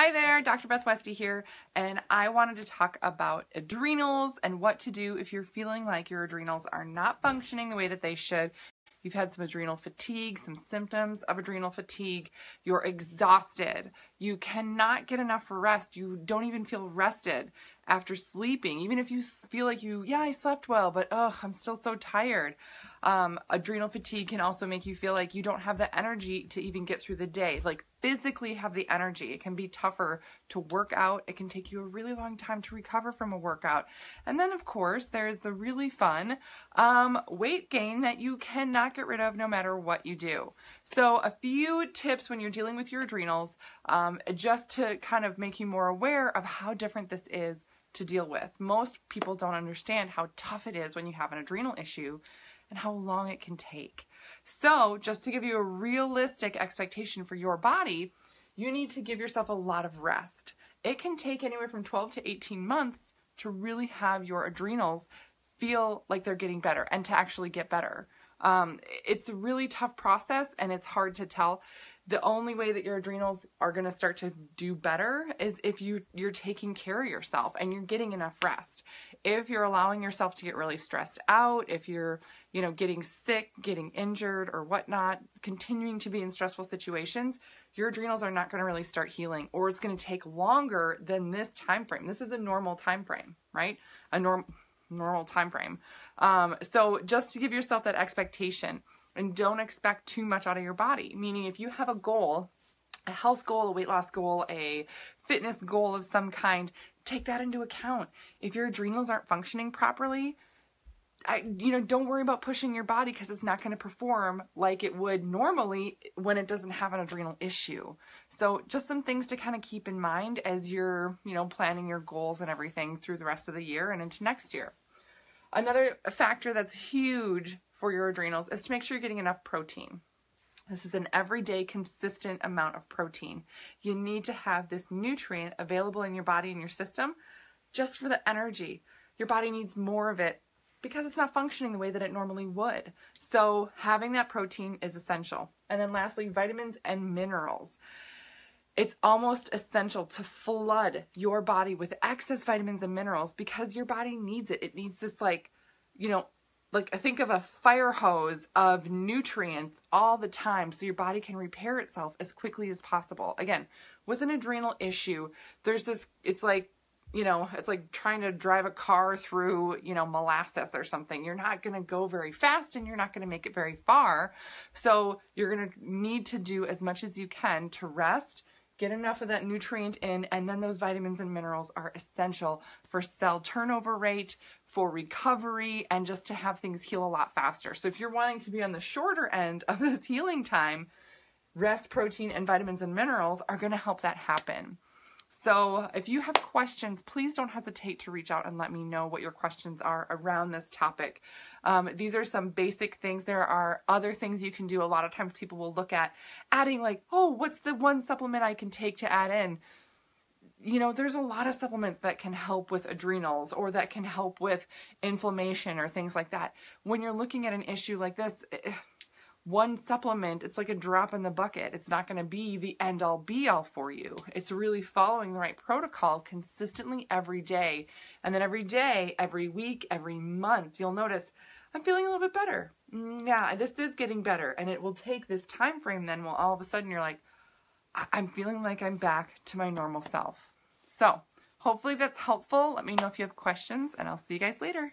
Hi there, Dr. Beth Westie here, and I wanted to talk about adrenals and what to do if you're feeling like your adrenals are not functioning the way that they should. You've had some adrenal fatigue, some symptoms of adrenal fatigue. You're exhausted. You cannot get enough rest. You don't even feel rested after sleeping. Even if you feel like I slept well, but I'm still so tired. Adrenal fatigue can also make you feel like you don't have the energy to even get through the day, like physically have the energy. It can be tougher to work out. It can take you a really long time to recover from a workout. And then of course, there's the really fun weight gain that you cannot get rid of no matter what you do. So a few tips when you're dealing with your adrenals, just to kind of make you more aware of how different this is to deal with. Most people don't understand how tough it is when you have an adrenal issue and how long it can take. So just to give you a realistic expectation for your body, you need to give yourself a lot of rest. It can take anywhere from 12 to 18 months to really have your adrenals feel like they're getting better and to actually get better. It's a really tough process and it's hard to tell. The only way that your adrenals are going to start to do better is if you're taking care of yourself and you're getting enough rest. If you're allowing yourself to get really stressed out, if you're, getting sick, getting injured or whatnot, continuing to be in stressful situations, your adrenals are not going to really start healing, or it's going to take longer than this time frame. This is a normal time frame, right? A normal time frame. So just to give yourself that expectation. And don't expect too much out of your body. Meaning if you have a goal, a health goal, a weight loss goal, a fitness goal of some kind, take that into account. If your adrenals aren't functioning properly, don't worry about pushing your body because it's not going to perform like it would normally when it doesn't have an adrenal issue. So just some things to kind of keep in mind as you're, planning your goals and everything through the rest of the year and into next year. Another factor that's huge for your adrenals is to make sure you're getting enough protein. This is an everyday consistent amount of protein. You need to have this nutrient available in your body and your system just for the energy. Your body needs more of it because it's not functioning the way that it normally would. So having that protein is essential. And then lastly, vitamins and minerals. It's almost essential to flood your body with excess vitamins and minerals because your body needs it. It needs this like think of a fire hose of nutrients all the time so your body can repair itself as quickly as possible. Again, with an adrenal issue, there's this, it's like trying to drive a car through, molasses or something. You're not going to go very fast and you're not going to make it very far. So you're going to need to do as much as you can to rest. Get enough of that nutrient in, and then those vitamins and minerals are essential for cell turnover rate, for recovery, and just to have things heal a lot faster. So if you're wanting to be on the shorter end of this healing time, rest, protein, and vitamins and minerals are going to help that happen. So if you have questions, please don't hesitate to reach out and let me know what your questions are around this topic. These are some basic things. There are other things you can do. A lot of times people will look at adding like, oh, what's the one supplement I can take to add in? There's a lot of supplements that can help with adrenals or that can help with inflammation or things like that. When you're looking at an issue like this, one supplement, it's like a drop in the bucket. It's not going to be the end-all be-all for you. It's really following the right protocol consistently every day. And then every day, every week, every month, you'll notice, I'm feeling a little bit better. Yeah, this is getting better. And it will take this time frame then while all of a sudden you're like, I'm feeling like I'm back to my normal self. So hopefully that's helpful. Let me know if you have questions and I'll see you guys later.